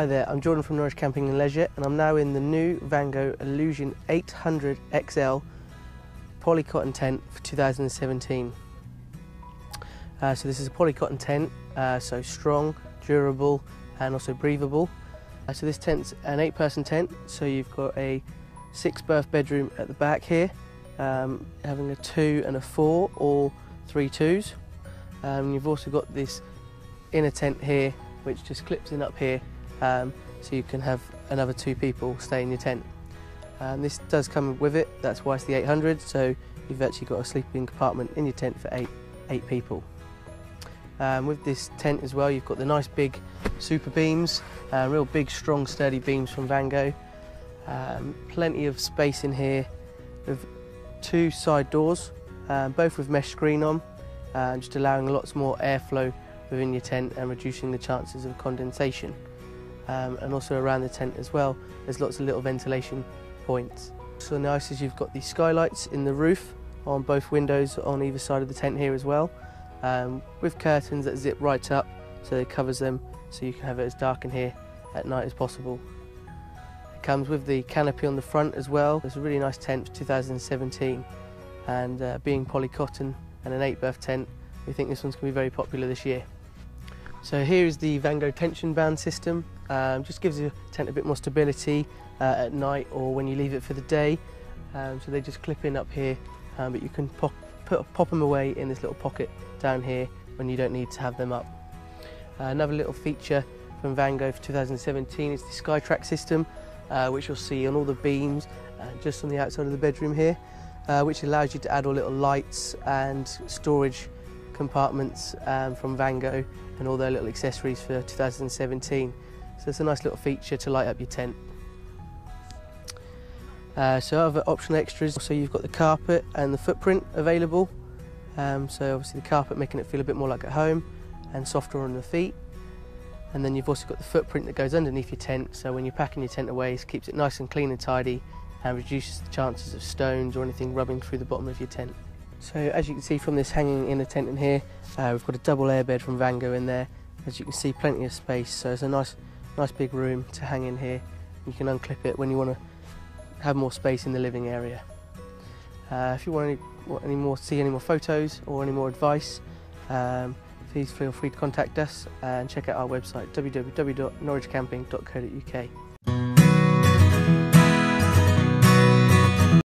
Hi there, I'm Jordan from Norwich Camping and Leisure, and I'm now in the new Vango Illusion 800XL polycotton tent for 2017. So this is a polycotton tent, so strong, durable and also breathable. So this tent's an 8-person tent, so you've got a 6-berth bedroom at the back here, having a 2 and a 4 or 3 2s. You've also got this inner tent here which just clips in up here, so you can have another 2 people stay in your tent. This does come with it, that's why it's the 800, so you've actually got a sleeping compartment in your tent for eight people. With this tent as well, you've got the nice big super beams, real big strong sturdy beams from Vango. Plenty of space in here with 2 side doors, both with mesh screen on, just allowing lots more airflow within your tent and reducing the chances of condensation. And also around the tent as well, there's lots of little ventilation points. So nice is you've got the skylights in the roof on both windows on either side of the tent here as well, with curtains that zip right up so it covers them, so you can have it as dark in here at night as possible. It comes with the canopy on the front as well. It's a really nice tent for 2017, and being polycotton and an 8-berth tent, we think this one's going to be very popular this year. So here is the Vango tension band system. Just gives your tent a bit more stability at night or when you leave it for the day. So they just clip in up here, but you can pop them away in this little pocket down here when you don't need to have them up. Another little feature from Vango for 2017 is the SkyTrack system, which you'll see on all the beams just on the outside of the bedroom here, which allows you to add all little lights and storage compartments from Vango and all their little accessories for 2017. So it's a nice little feature to light up your tent. So other optional extras, so you've got the carpet and the footprint available. So obviously the carpet making it feel a bit more like at home and softer on the feet. And then you've also got the footprint that goes underneath your tent, so when you're packing your tent away, it keeps it nice and clean and tidy and reduces the chances of stones or anything rubbing through the bottom of your tent. So as you can see from this hanging inner tent in here, we've got a double airbed from Vango in there. As you can see, plenty of space, so it's a nice big room to hang in here. You can unclip it when you want to have more space in the living area. If you see any more photos or any more advice, please feel free to contact us and check out our website www.norwichcamping.co.uk.